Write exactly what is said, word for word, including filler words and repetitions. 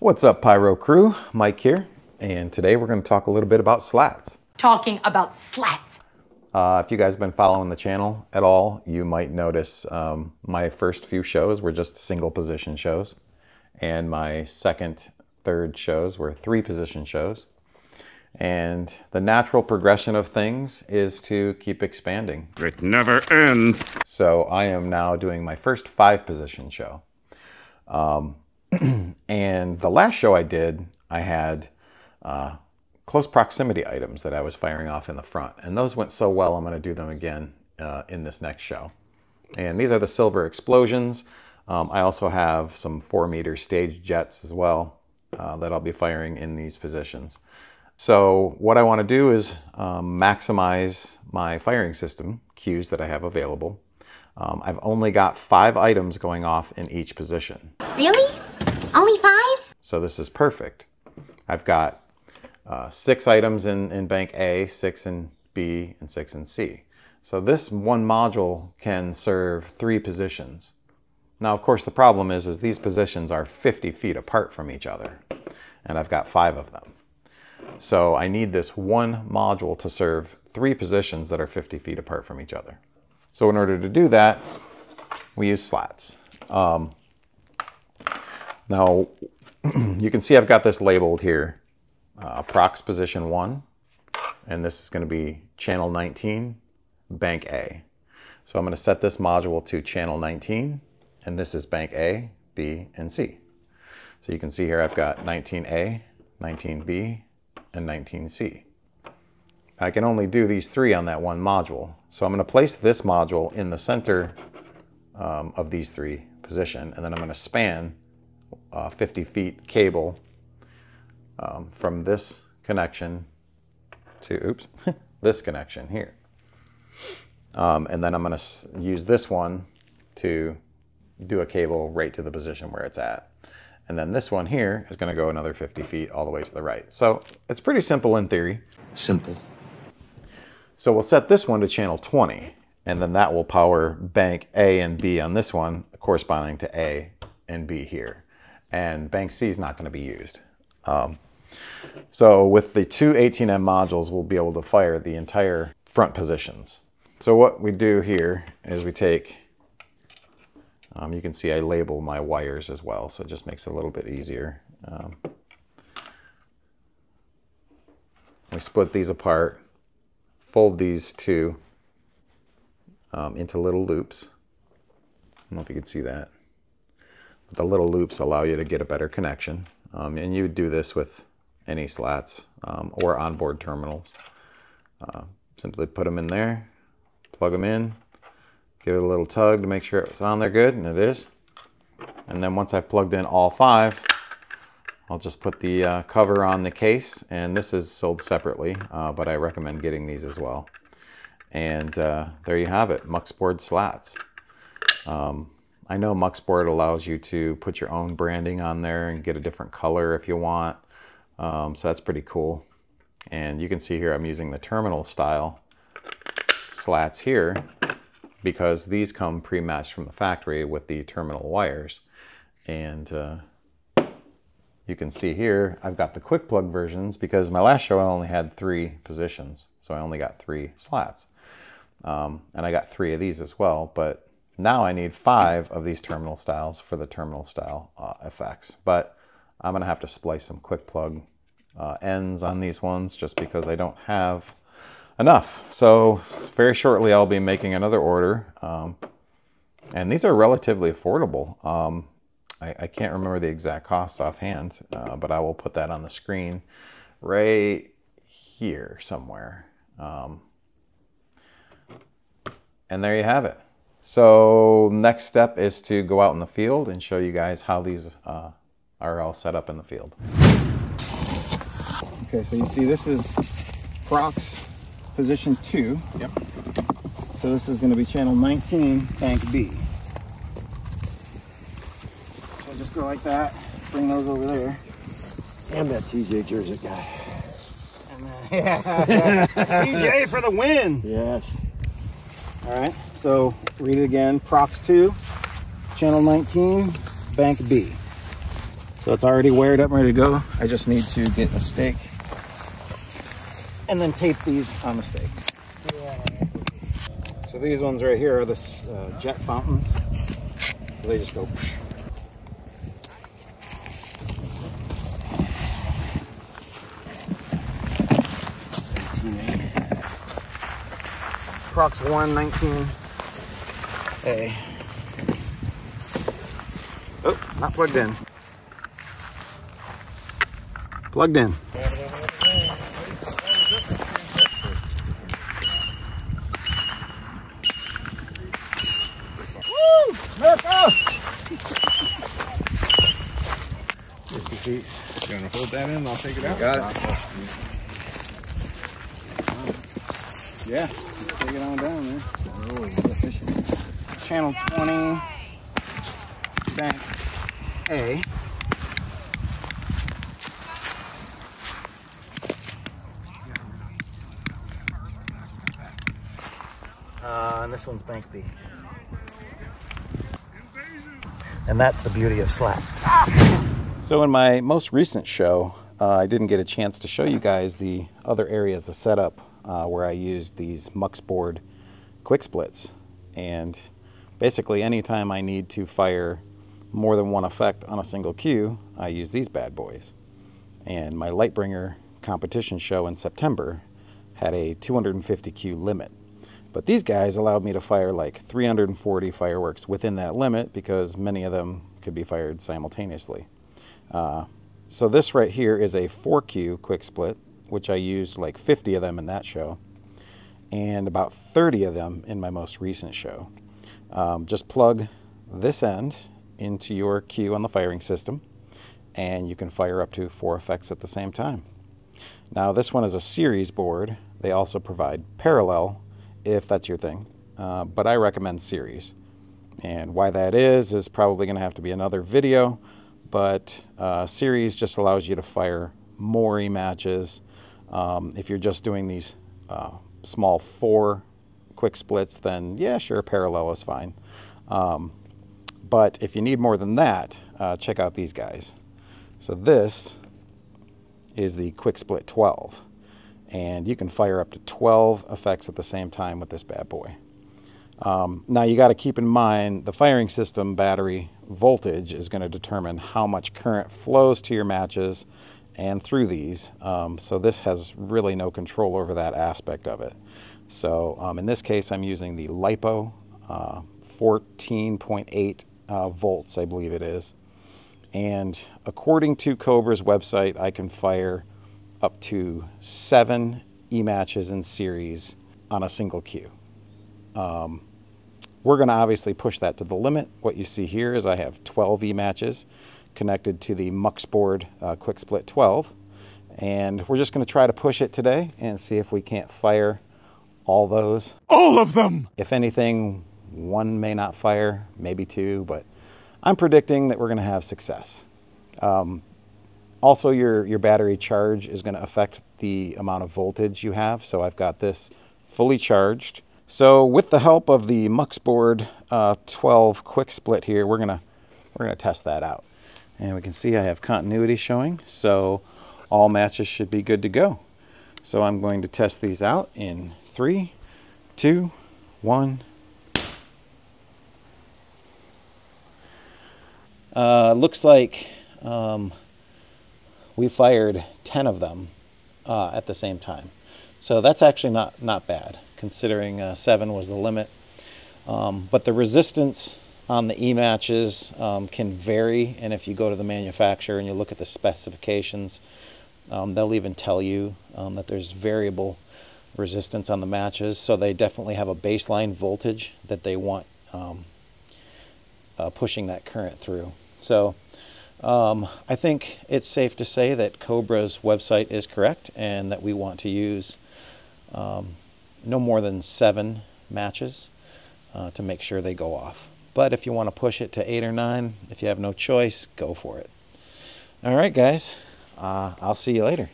What's up, Pyro Crew? Mike here, and today we're going to talk a little bit about slats. Talking about slats. Uh, if you guys have been following the channel at all, you might notice um, my first few shows were just single position shows, and my second, third shows were three position shows. And the natural progression of things is to keep expanding. It never ends. So I am now doing my first five position show. Um, and the last show I did, I had uh, close proximity items that I was firing off in the front. And those went so well, I'm going to do them again uh, in this next show. And these are the silver explosions. Um, I also have some four meter stage jets as well uh, that I'll be firing in these positions. So what I want to do is um, maximize my firing system cues that I have available. Um, I've only got five items going off in each position. Really? Only five? So this is perfect. I've got uh, six items in, in bank A, six in B, and six in C. So this one module can serve three positions. Now, of course, the problem is, is these positions are fifty feet apart from each other, and I've got five of them. So I need this one module to serve three positions that are fifty feet apart from each other. So in order to do that, we use slats. Um, now, you can see I've got this labeled here, uh, prox position one, and this is going to be channel nineteen, bank A. So I'm going to set this module to channel nineteen, and this is bank A, B, and C. So you can see here I've got nineteen A, nineteen B, and nineteen C. I can only do these three on that one module. So I'm going to place this module in the center um, of these three position, and then I'm going to span uh, fifty feet cable um, from this connection to, oops, this connection here. Um, and then I'm going to use this one to do a cable right to the position where it's at. And then this one here is going to go another fifty feet all the way to the right. So it's pretty simple in theory. Simple. So we'll set this one to channel twenty, and then that will power bank A and B on this one, corresponding to A and B here. And bank C is not going to be used. Um, so with the two eighteen M modules, we'll be able to fire the entire front positions. So what we do here is we take Um, you can see I label my wires as well, so it just makes it a little bit easier. Um, we split these apart, fold these two um, into little loops. I don't know if you can see that. But the little loops allow you to get a better connection. Um, and you would do this with any slats um, or onboard terminals. Uh, simply put them in there, plug them in. Give it a little tug to make sure it's on there good, and it is. And then once I've plugged in all five, I'll just put the uh, cover on the case, and this is sold separately, uh, but I recommend getting these as well. And uh, there you have it, MUX board slats. Um, I know MUX board allows you to put your own branding on there and get a different color if you want, um, so that's pretty cool. And you can see here I'm using the terminal style slats here, because these come pre-matched from the factory with the terminal wires. And uh, you can see here, I've got the quick plug versions, because my last show I only had three positions, so I only got three slats. Um, and I got three of these as well, but now I need five of these terminal styles for the terminal style uh, effects. But I'm gonna have to splice some quick plug uh, ends on these ones, just because I don't have enough. So very shortly I'll be making another order, um, and these are relatively affordable. um, I, I can't remember the exact cost offhand, uh, but I will put that on the screen right here somewhere. Um, and there you have it. So next step is to go out in the field and show you guys how these uh, are all set up in the field. Okay, so you see this is prox position two. Yep. So this is going to be channel nineteen, bank B. So just go like that, bring those over there. Damn, that C J Jersey guy. And, uh, yeah, yeah. C J for the win. Yes. All right. So read it again. Prox two, channel nineteen, bank B. So it's already wired up, ready to go. I just need to get a stake and then tape these on the stake. So these ones right here are the uh, jet fountains. So they just go. Psh. Prox one nineteen A. Oh, not plugged in. Plugged in. Woo! Let's go! fifty feet. You want to hold that in? I'll take it out. Got it. Yeah. Take it on down, man. Really good fishing. Channel twenty, bank A. Uh, and this one's bank B. And that's the beauty of slats. So in my most recent show, uh, I didn't get a chance to show you guys the other areas of setup. Uh, where I used these MUX board quick splits, and basically anytime I need to fire more than one effect on a single cue, I use these bad boys. And my Lightbringer competition show in September had a two hundred fifty cue limit, but these guys allowed me to fire like three hundred forty fireworks within that limit because many of them could be fired simultaneously. Uh, so this right here is a four cue quick split, which I used like fifty of them in that show and about thirty of them in my most recent show. Um, just plug this end into your cue on the firing system and you can fire up to four effects at the same time. Now this one is a series board. They also provide parallel if that's your thing, uh, but I recommend series. And why that is, is probably gonna have to be another video, but uh, series just allows you to fire more rematches. Um, if you're just doing these uh, small four quick splits, then yeah, sure, parallel is fine. Um, but if you need more than that, uh, check out these guys. So this is the Quick-Split twelve, and you can fire up to twelve effects at the same time with this bad boy. Um, now you got to keep in mind the firing system battery voltage is going to determine how much current flows to your matches and through these, um, so this has really no control over that aspect of it. So um, in this case, I'm using the LiPo uh, fourteen point eight uh, volts, I believe it is. And according to Cobra's website, I can fire up to seven E-matches in series on a single cue. Um, we're gonna obviously push that to the limit. What you see here is I have twelve E-matches connected to the MUX board uh, Quick-Split twelve, and we're just going to try to push it today and see if we can't fire all those. All of them! If anything, one may not fire, maybe two, but I'm predicting that we're going to have success. Um, also, your, your battery charge is going to affect the amount of voltage you have, so I've got this fully charged. So with the help of the MUX board uh, twelve Quick-Split here, we're going to we're going to test that out. And we can see I have continuity showing, so all matches should be good to go. So I'm going to test these out in three, two, one. Uh, looks like um, we fired ten of them uh, at the same time. So that's actually not, not bad, considering uh, seven was the limit. Um, but the resistance on the E-matches um, can vary, and if you go to the manufacturer and you look at the specifications, um, they'll even tell you um, that there's variable resistance on the matches, so they definitely have a baseline voltage that they want um, uh, pushing that current through. So um, I think it's safe to say that Cobra's website is correct and that we want to use um, no more than seven matches uh, to make sure they go off. But if you want to push it to eight or nine, if you have no choice, go for it. All right, guys, uh, I'll see you later.